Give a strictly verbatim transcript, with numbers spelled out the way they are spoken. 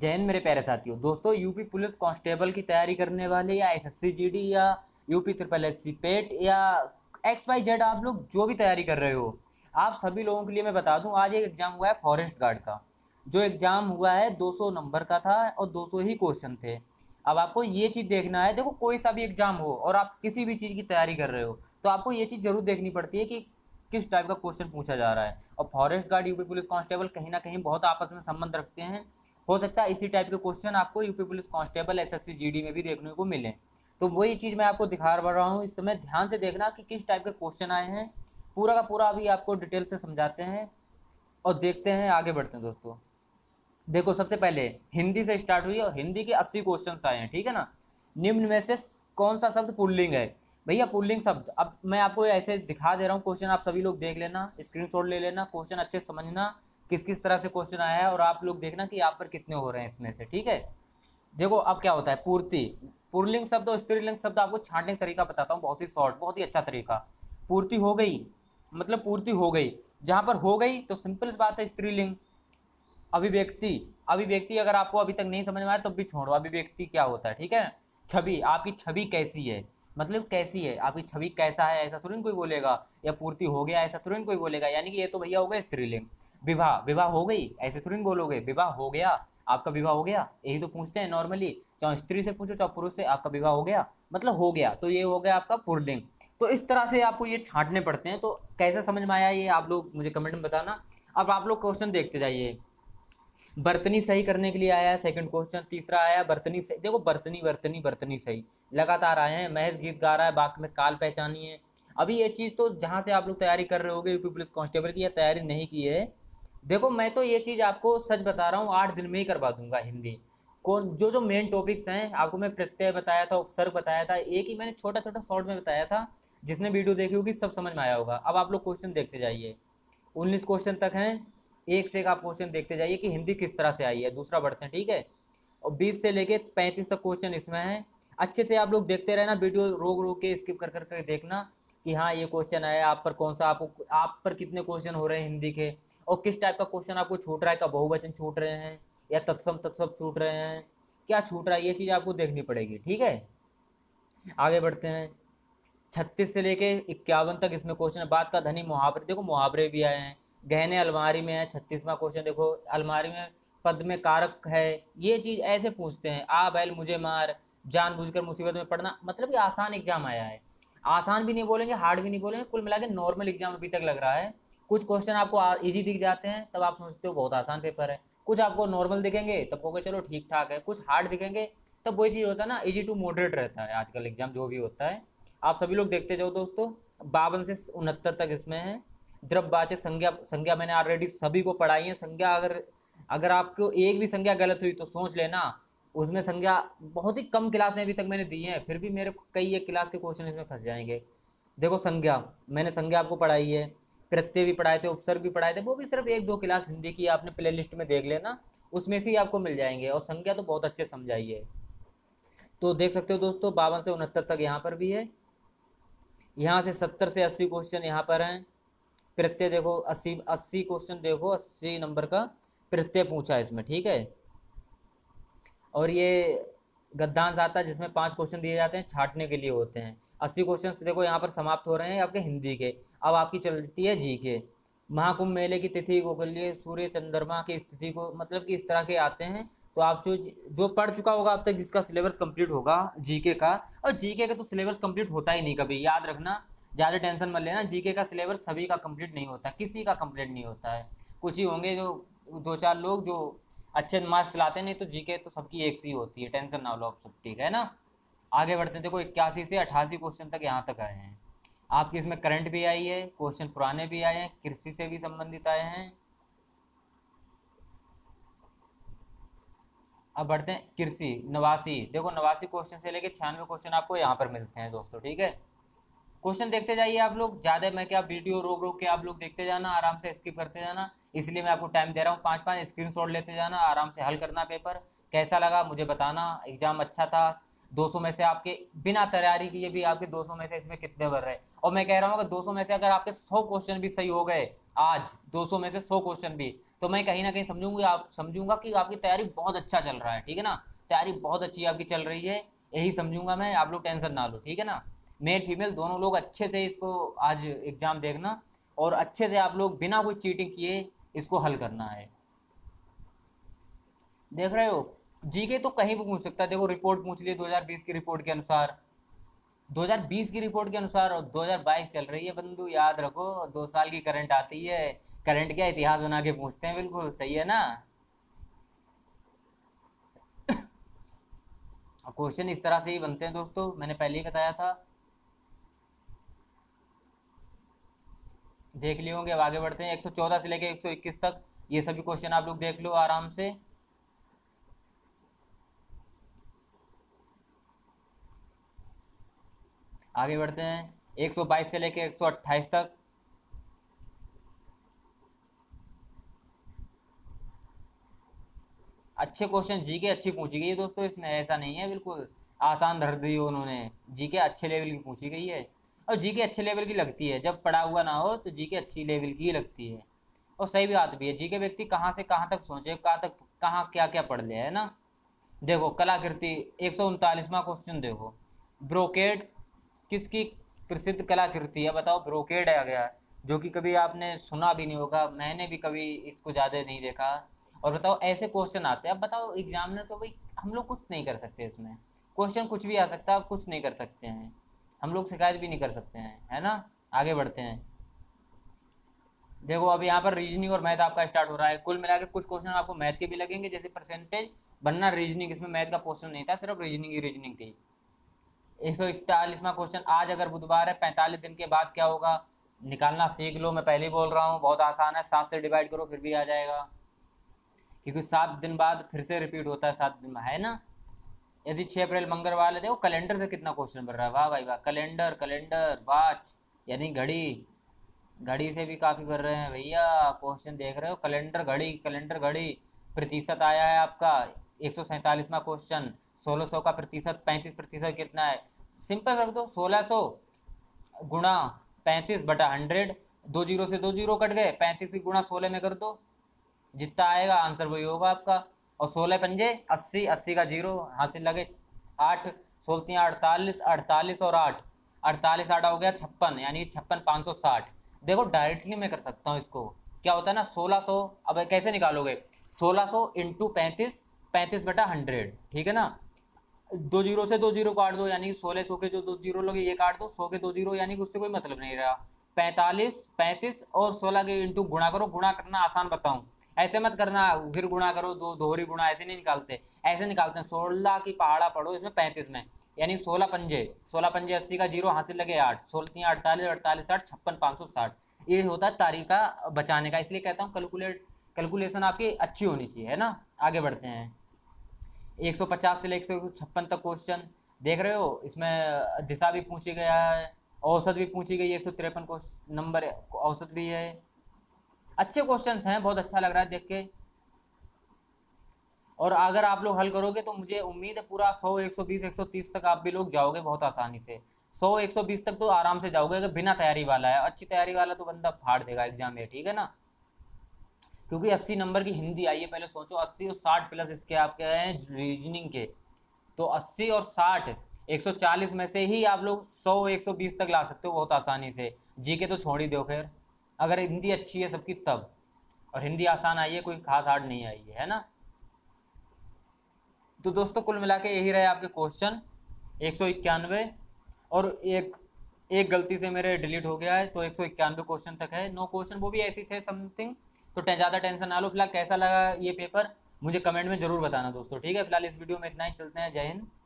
जैन मेरे प्यारे साथियों, दोस्तों यूपी पुलिस कांस्टेबल की तैयारी करने वाले या एसएससी जीडी या UP triple S C PET या एक्स वाई जेड, आप लोग जो भी तैयारी कर रहे हो, आप सभी लोगों के लिए मैं बता दूं, आज एक एग्ज़ाम हुआ है फॉरेस्ट गार्ड का। जो एग्ज़ाम हुआ है दो सौ नंबर का था और दो सौ ही क्वेश्चन थे। अब आपको ये चीज़ देखना है, देखो कोई सा भी एग्ज़ाम हो और आप किसी भी चीज़ की तैयारी कर रहे हो तो आपको ये चीज़ ज़रूर देखनी पड़ती है कि किस टाइप का क्वेश्चन पूछा जा रहा है। और forest guard UP police constable कहीं ना कहीं बहुत आपस में संबंध रखते हैं। हो सकता है इसी टाइप के क्वेश्चन आपको UP police constable SSC GD में भी देखने को मिले। तो वही चीज़ मैं आपको दिखा रहा हूँ इस समय। ध्यान से देखना कि किस टाइप के क्वेश्चन आए हैं, पूरा का पूरा अभी आपको डिटेल से समझाते हैं और देखते हैं, आगे बढ़ते हैं। दोस्तों देखो, सबसे पहले हिंदी से स्टार्ट हुई और हिंदी के अस्सी क्वेश्चन आए हैं, ठीक है ना। निम्न में से कौन सा शब्द पुल्लिंग है? भैया पुल्लिंग शब्द, अब मैं आपको ऐसे दिखा दे रहा हूँ क्वेश्चन, आप सभी लोग देख लेना, स्क्रीनशॉट ले लेना, क्वेश्चन अच्छे से समझना किस किस तरह से क्वेश्चन आया है और आप लोग देखना कि यहाँ पर कितने हो रहे हैं इसमें से, ठीक है। देखो अब क्या होता है, पूर्ति, पुल्लिंग शब्द और स्त्रीलिंग शब्द आपको छांटने का तरीका बताता हूँ, बहुत ही शॉर्ट, बहुत ही अच्छा तरीका। पूर्ति हो गई मतलब पूर्ति हो गई, जहाँ पर हो गई तो सिंपल सी बात है स्त्रीलिंग। अभिव्यक्ति, अभिव्यक्ति अगर आपको अभी तक नहीं समझ में आया तो भी छोड़ो, अभिव्यक्ति क्या होता है, ठीक है। छवि, आपकी छवि कैसी है, मतलब कैसी है आपकी छवि, कैसा है ऐसा थोड़ी कोई बोलेगा, या पूर्ति हो गया ऐसा थोड़ी कोई बोलेगा, यानी कि ये तो भैया हो गया स्त्रीलिंग। विवाह, विवाह हो गई ऐसे थोड़ी बोलोगे, विवाह हो गया, आपका विवाह हो गया, यही तो पूछते हैं नॉर्मली, चाहे स्त्री से पूछो चाहे पुरुष से, आपका विवाह हो गया मतलब हो गया, तो ये हो गया आपका पुल्लिंग। तो इस तरह से आपको ये छांटने पड़ते हैं। तो कैसे समझ में आया ये आप लोग मुझे कमेंट में बताना। अब आप लोग क्वेश्चन देखते जाइए। बर्तनी सही करने के लिए आया है सेकंड क्वेश्चन, तीसरा आया बर्तनी सही। देखो बर्तनी बर्तनी बर्तनी सही लगातार आए हैं। महज गीत गा रहा है, बाक में काल पहचानी है। अभी ये चीज़ तो जहाँ से आप लोग तैयारी कर रहे होगे यूपी पुलिस कांस्टेबल की, या तैयारी नहीं की है, देखो मैं तो ये चीज़ आपको सच बता रहा हूँ, आठ दिन में ही करवा दूंगा। हिंदी कौन जो जो मेन टॉपिक्स हैं, आपको मैं प्रत्यय बताया था, उपसर्ग बताया था, एक ही मैंने छोटा छोटा शॉर्ट में बताया था, जिसने वीडियो देखी होगी सब समझ में आया होगा। अब आप लोग क्वेश्चन देखते जाइए, उन्नीस क्वेश्चन तक हैं, एक से एक आप क्वेश्चन देखते जाइए कि हिंदी किस तरह से आई है। दूसरा बढ़ते हैं, ठीक है, और बीस से लेके पैंतीस तक क्वेश्चन इसमें हैं। अच्छे से आप लोग देखते रहना, वीडियो रोक रोक के स्किप कर कर के देखना कि हाँ ये क्वेश्चन आया, आप पर कौन सा, आपको आप पर कितने क्वेश्चन हो रहे हैं हिंदी के, और किस टाइप का क्वेश्चन आपको छूट रहा है, क्या बहुवचन छूट रहे हैं या तत्सम तत्सम छूट रहे हैं, क्या छूट रहा है, ये चीज़ आपको देखनी पड़ेगी, ठीक है। आगे बढ़ते हैं, छत्तीस से लेके इक्यावन तक इसमें क्वेश्चन, बात का धनी मुहावरे, देखो मुहावरे भी आए हैं, गहने अलमारी में है, छत्तीसवां क्वेश्चन, देखो अलमारी में पद में कारक है, ये चीज़ ऐसे पूछते हैं। आ बैल मुझे मार, जानबूझकर मुसीबत में पड़ना, मतलब कि आसान एग्जाम आया है, आसान भी नहीं बोलेंगे, हार्ड भी नहीं बोलेंगे, कुल मिला के नॉर्मल एग्जाम अभी तक लग रहा है। कुछ क्वेश्चन आपको इजी दिख जाते हैं तब आप सोचते हो बहुत आसान पेपर है, कुछ आपको नॉर्मल दिखेंगे तब कहोगे चलो ठीक ठाक है, कुछ हार्ड दिखेंगे तब वही चीज़ होता है ना, इजी टू मॉडरेट रहता है आजकल एग्जाम जो भी होता है। आप सभी लोग देखते जाओ दोस्तों, बावन से उनहत्तर तक इसमें है। द्रव्यवाचक संज्ञा, संज्ञा मैंने ऑलरेडी सभी को पढ़ाई है। संज्ञा अगर अगर आपको एक भी संज्ञा गलत हुई तो सोच लेना, उसमें संज्ञा बहुत ही कम क्लासें अभी तक मैंने दी हैं, फिर भी मेरे कई एक क्लास के क्वेश्चन इसमें फंस जाएंगे। देखो संज्ञा, मैंने संज्ञा आपको पढ़ाई है, प्रत्यय भी पढ़ाए थे, उपसर्ग भी पढ़ाए थे, वो भी सिर्फ एक दो क्लास हिंदी की आपने प्लेलिस्ट में देख लेना, उसमें से ही आपको मिल जाएंगे। और संज्ञा तो बहुत अच्छे समझाई है, तो देख सकते हो दोस्तों बावन से उनहत्तर तक यहाँ पर भी है। यहाँ से सत्तर से अस्सी क्वेश्चन यहाँ पर हैं। प्रत्यय देखो अस्सी अस्सी क्वेश्चन, देखो अस्सी नंबर का प्रत्यय पूछा है इसमें, ठीक है। और ये गद्यांश आता है जिसमें पांच क्वेश्चन दिए जाते हैं, छांटने के लिए होते हैं। अस्सी क्वेश्चन देखो यहाँ पर समाप्त हो रहे हैं आपके हिंदी के। अब आपकी चलती है जी के। महाकुंभ मेले की तिथि के लिए सूर्य चंद्रमा की स्थिति को, मतलब कि इस तरह के आते हैं। तो आप जो जो पढ़ चुका होगा अब तक, जिसका सिलेबस कंप्लीट होगा जीके का, और जीके का तो सिलेबस कंप्लीट होता ही नहीं कभी, याद रखना, ज़्यादा टेंशन मत लेना। जीके का सिलेबस सभी का कंप्लीट नहीं होता, किसी का कंप्लीट नहीं होता है, कुछ ही होंगे जो दो चार लोग जो अच्छे मार्क्स लाते हैं, नहीं तो जीके तो सबकी एक सी होती है, टेंशन ना लो आप सब, ठीक है ना। आगे बढ़ते हैं, देखो इक्यासी से अट्ठासी क्वेश्चन तक यहाँ तक आए हैं आपके। इसमें करंट भी आई है, क्वेश्चन पुराने भी आए हैं, कृषि से भी संबंधित आए हैं। अब बढ़ते हैं कृषि, नवासी, देखो नवासी क्वेश्चन से लेकर छियानवे क्वेश्चन आपको यहाँ पर मिलते हैं दोस्तों, ठीक है। क्वेश्चन देखते जाइए आप लोग, ज़्यादा मैं क्या वीडियो रोक रोक के आप लोग देखते जाना, आराम से स्किप करते जाना, इसलिए मैं आपको टाइम दे रहा हूँ। पाँच पाँच स्क्रीनशॉट लेते जाना, आराम से हल करना पेपर, कैसा लगा मुझे बताना। एग्जाम अच्छा था, दो सौ में से आपके बिना तैयारी किए भी आपके दो सौ में से इसमें कितने भर रहे। और मैं कह रहा हूँ कि दो सौ में से अगर आपके सौ क्वेश्चन भी सही हो गए आज, दो सौ में से सौ क्वेश्चन भी, तो मैं कहीं ना कहीं समझूंगा आप समझूंगा कि आपकी तैयारी बहुत अच्छा चल रहा है, ठीक है ना, तैयारी बहुत अच्छी आपकी चल रही है, यही समझूंगा मैं। आप लोग टेंशन ना लो, ठीक है ना। मेल फीमेल दोनों लोग अच्छे से इसको आज एग्ज़ाम देखना और अच्छे से आप लोग बिना कोई चीटिंग किए इसको हल करना है। देख रहे हो, जीके तो कहीं भी पूछ सकता है। देखो रिपोर्ट पूछ लिए दो हज़ार बीस की रिपोर्ट के अनुसार, दो हज़ार बीस की रिपोर्ट के अनुसार और दो हज़ार बाईस चल रही है बंधु, याद रखो दो साल की करंट आती है, करंट क्या इतिहास बना के पूछते हैं, बिल्कुल सही है ना। क्वेश्चन इस तरह से ही बनते हैं दोस्तों, मैंने पहले ही बताया था, देख लिए होंगे। अब आगे बढ़ते हैं, एक सौ चौदह से लेकर एक सौ इक्कीस तक ये सभी क्वेश्चन आप लोग देख लो आराम से। आगे बढ़ते हैं, एक सौ बाईस से लेकर एक सौ अट्ठाईस तक। अच्छे क्वेश्चन जीके अच्छी पूछी गई है दोस्तों, इसमें ऐसा नहीं है बिल्कुल आसान धर दी उन्होंने, जीके अच्छे लेवल की पूछी गई है। और जीके अच्छे लेवल की लगती है, जब पढ़ा हुआ ना हो तो जीके अच्छी लेवल की ही लगती है, और सही बात भी है। जीके व्यक्ति कहाँ से कहाँ तक सोचे, कहाँ तक कहाँ क्या क्या पढ़ लिया है ना। देखो कलाकृति, एक सौ उनतालीसवां क्वेश्चन देखो, ब्रोकेड किसकी प्रसिद्ध कलाकृति है बताओ। ब्रोकेड आ गया जो कि कभी आपने सुना भी नहीं होगा, मैंने भी कभी इसको ज़्यादा नहीं देखा। और बताओ ऐसे क्वेश्चन आते हैं, अब बताओ एग्जामिनर को भाई हम लोग कुछ नहीं कर सकते, इसमें क्वेश्चन कुछ भी आ सकता है, आप कुछ नहीं कर सकते हैं, हम लोग शिकायत भी नहीं कर सकते हैं, है ना। आगे बढ़ते हैं, देखो अब यहाँ पर रीजनिंग और मैथ आपका स्टार्ट हो रहा है। कुल मिलाकर कुछ क्वेश्चन आपको मैथ के भी लगेंगे, जैसे परसेंटेज बनना रीजनिंग, इसमें मैथ का क्वेश्चन नहीं था, सिर्फ रीजनिंग ही रीजनिंग थी। एक सौ इकतालीसवां क्वेश्चन, आज अगर बुधवार है पैंतालीस दिन के बाद क्या होगा, निकालना सीख लो, मैं पहले ही बोल रहा हूँ बहुत आसान है, सात से डिवाइड करो फिर भी आ जाएगा, क्योंकि सात दिन बाद फिर से रिपीट होता है, सात दिन में, है ना। यदि छः अप्रैल मंगलवार है, देखो कैलेंडर से कितना क्वेश्चन बन रहा है, वाह भाई वाह, कैलेंडर कैलेंडर वाच यानी घड़ी, घड़ी से भी काफ़ी भर रहे हैं भैया क्वेश्चन, देख रहे हो कैलेंडर घड़ी कैलेंडर घड़ी। प्रतिशत आया है आपका एक सौ सैंतालीसवां क्वेश्चन, सोलह सौ का प्रतिशत, पैंतीस प्रतिशत कितना है, सिंपल रख दो, सोलह सौ गुणा पैंतीस बटा हंड्रेड, दो जीरो से दो जीरो कट गए, पैंतीस की गुणा सोलह में कर दो, जितना आएगा आंसर वही होगा आपका। और सोलह पंजे अस्सी, अस्सी का जीरो हासिल लगे, आठ सोलती अड़तालीस, अड़तालीस और आठ, अड़तालीस आठ हो गया छप्पन, यानी छप्पन पाँच सौ साठ। देखो डायरेक्टली मैं कर सकता हूँ इसको, क्या होता है ना सोलह सौ, अब कैसे निकालोगे, सोलह सौ इंटू पैंतीस, पैंतीस बटा हंड्रेड, ठीक है ना। दो जीरो से दो जीरो काट दो, यानी सोलह सौ के जो दो जीरो लगे ये काट दो, सौ के दो जीरो यानी कि उससे कोई मतलब नहीं रहा। पैंतालीस, पैंतीस और सोलह के इंटू गुणा करो, गुणा करना आसान बताऊँ, ऐसे मत करना फिर गुणा करो, दो दोहरी गुणा ऐसे नहीं निकालते, ऐसे निकालते हैं, सोलह की पहाड़ा पढ़ो इसमें पैंतीस में, यानी सोलह पंजे, सोलह पंजे अस्सी का जीरो हासिल लगे आठ, सोलह अड़तालीस, अड़तालीस आठ छप्पन पाँच सौ साठ। ये होता है तारीखा बचाने का, इसलिए कहता हूँ कैलकुलेट कैलकुलेशन आपकी अच्छी होनी चाहिए, है ना। आगे बढ़ते हैं, एक सौ पचास से लेकर एक सौ छप्पन तक क्वेश्चन देख रहे हो, इसमें दिशा भी पूछी गया है, औसत भी पूछी गई है, एक सौ तिरपन नंबर औसत भी है। अच्छे क्वेश्चंस हैं, बहुत अच्छा लग रहा है देख के, और अगर आप लोग हल करोगे तो मुझे उम्मीद है पूरा सौ, एक सौ बीस, एक सौ तीस तक आप भी लोग जाओगे बहुत आसानी से, सौ एक सौ बीस तक तो आराम से जाओगे, अगर बिना तैयारी वाला है। अच्छी तैयारी वाला तो बंदा फाड़ देगा एग्जाम में, ठीक है ना, क्योंकि अस्सी नंबर की हिंदी आई है, पहले सोचो अस्सी और साठ प्लस इसके आपके हैं रीजनिंग के, तो अस्सी और साठ एक सौ चालीस में से ही आप लोग सौ एक सौ बीस तक ला सकते हो बहुत आसानी से। जीके तो छोड़ ही दो खैर, अगर हिंदी अच्छी है सबकी तब, और हिंदी आसान आई है, कोई खास हार्ड नहीं आई है, है ना। तो दोस्तों कुल मिला के यही रहे आपके क्वेश्चन एक सौ इक्यानवे, और एक एक गलती से मेरे डिलीट हो गया है, तो एक सौ इक्यानवे क्वेश्चन तक है, नौ क्वेश्चन वो भी ऐसे थे समथिंग, तो ज़्यादा टेंशन ना लो। फिलहाल कैसा लगा ये पेपर मुझे कमेंट में ज़रूर बताना दोस्तों, ठीक है। फिलहाल इस वीडियो में इतना ही, चलते हैं, जय हिंद।